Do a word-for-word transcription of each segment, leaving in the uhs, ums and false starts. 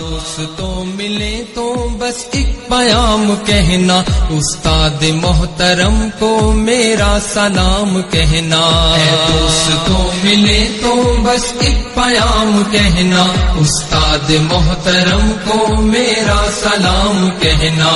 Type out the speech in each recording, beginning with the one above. दोस्तों मिले तो बस एक प्याम कहना, उस्ताद मोहतरम को मेरा सलाम कहना। दोस्तों मिले तो बस एक प्याम कहना, उस्ताद मोहतरम को मेरा सलाम कहना।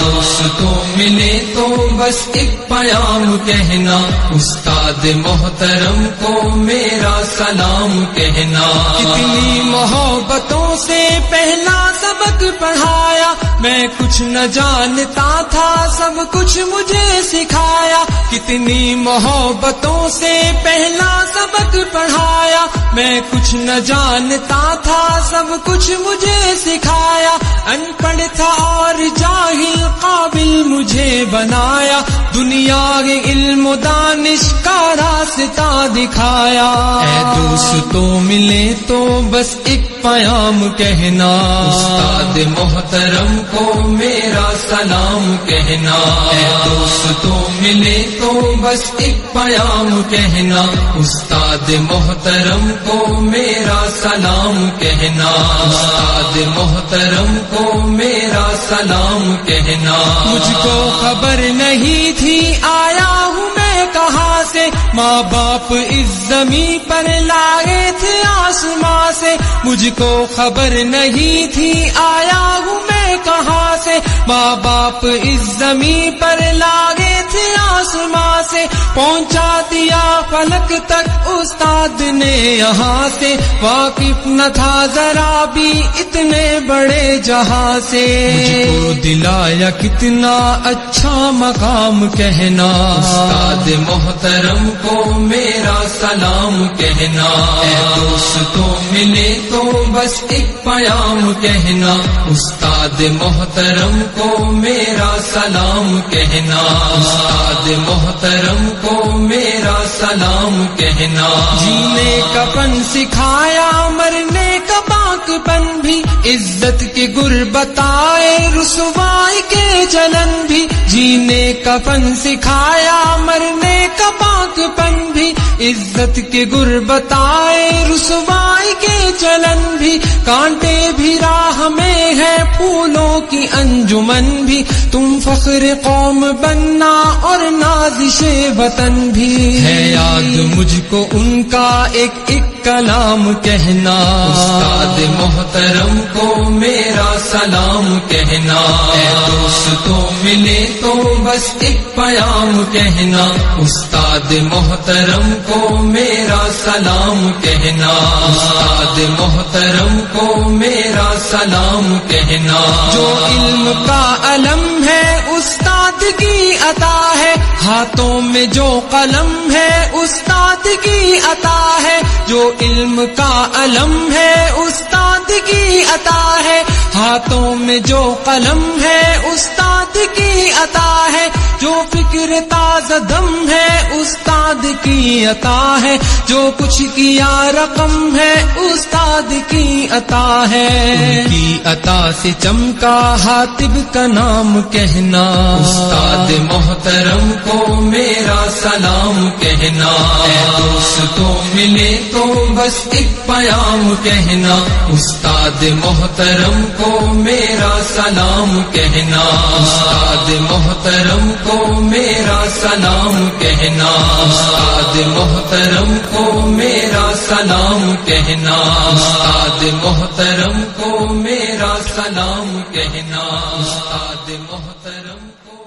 दोस्तों मिले तो बस एक प्याम कहना, उस्ताद मोहतरम को मेरा सलाम कहना। कितनी मोहब्बतों से पहला सबक पढ़ाया, मैं कुछ न जानता था सब कुछ मुझे सिखाया। कितनी मोहब्बतों से पहला सबक पढ़ाया, मैं कुछ न जानता था सब कुछ मुझे सिखाया। अनपढ़ था और जाहिल काबिल मुझे बनाया, दुनिया के इल्म दानिश का रास्ता दिखाया। ऐ दोस्तों मिले तो बस एक प्याम कहना, उस्ताद मोहतरम को मेरा सलाम कहना। ऐ दोस्तों मिले तो बस एक प्याम कहना, उस्ताद मोहतरम को मेरा सलाम कहना। उस्ताद मोहतरम को मेरा सलाम कहना। मुझको खबर नहीं थी आया हूँ मैं कहाँ से, माँ बाप इस जमीन पर लाए थे आसमां से। मुझको खबर नहीं थी आया हूँ मैं कहाँ से, माँ बाप इस जमीन पर लाए थे आसमां से। पहुँचा दिया फलक तक उस्ताद ने यहाँ से, वाकिफ न था जरा भी इतने बड़े जहाँ से। मुझको दिलाया कितना अच्छा मकाम कहना, उस्ताद मोहतरम को मेरा सलाम कहना। ऐ दोस्तों मिले तो बस एक प्याम कहना, उस्ताद मोहतरम को मेरा सलाम कहना। उस्ताद मोहतरम को मेरा सलाम कहना। जीने का पन सिखाया मरने का बाकपन भी, इज्जत के गुर बताए रुसवाई के जलन भी। जीने का फन सिखाया मरने का बाकपन भी, इज्जत के गुर बताए रुसवाई के जलन भी। कांटे भी राह में है फूलों की अंजुमन भी, तुम फख्र कौम बनना और नाजिशे वतन भी। है याद मुझको उनका एक एक कलाम कहना, उस्ताद मोहतरम को मेरा सलाम कहना। ऐ दोस्तों मिले तो बस एक प्याम कहना, उस्ताद मोहतरम को मेरा सलाम कहना। उस्ताद मोहतरम को मेरा सलाम कहना। जो इल्म का अलम है उस्ताद की अता है, हाथों में जो कलम है उस्ताद की अता है। जो इल्म का अलम है उस्ताद की अता है, हाथों में जो कलम है उस्ताद की अता है। जो फिक्र ताज़ा दम है उस्ताद की अता है, जो कुछ किया रकम है उस्ताद की अता है। उनकी अता से चमका हातिब का नाम कहना, उस्ताद मोहतरम को मेरा सलाम कहना। ऐ दोस्तों मिले तो बस एक प्याम कहना, उस्ताद मोहतरम को मेरा सलाम कहना। उस्ताद मोहतरम को मेरा सलाम कहना, उस्ताद मोहतरम को मेरा सलाम कहना। उस्ताद मोहतरम को मेरा सलाम कहना, उस्ताद मोहतरम को।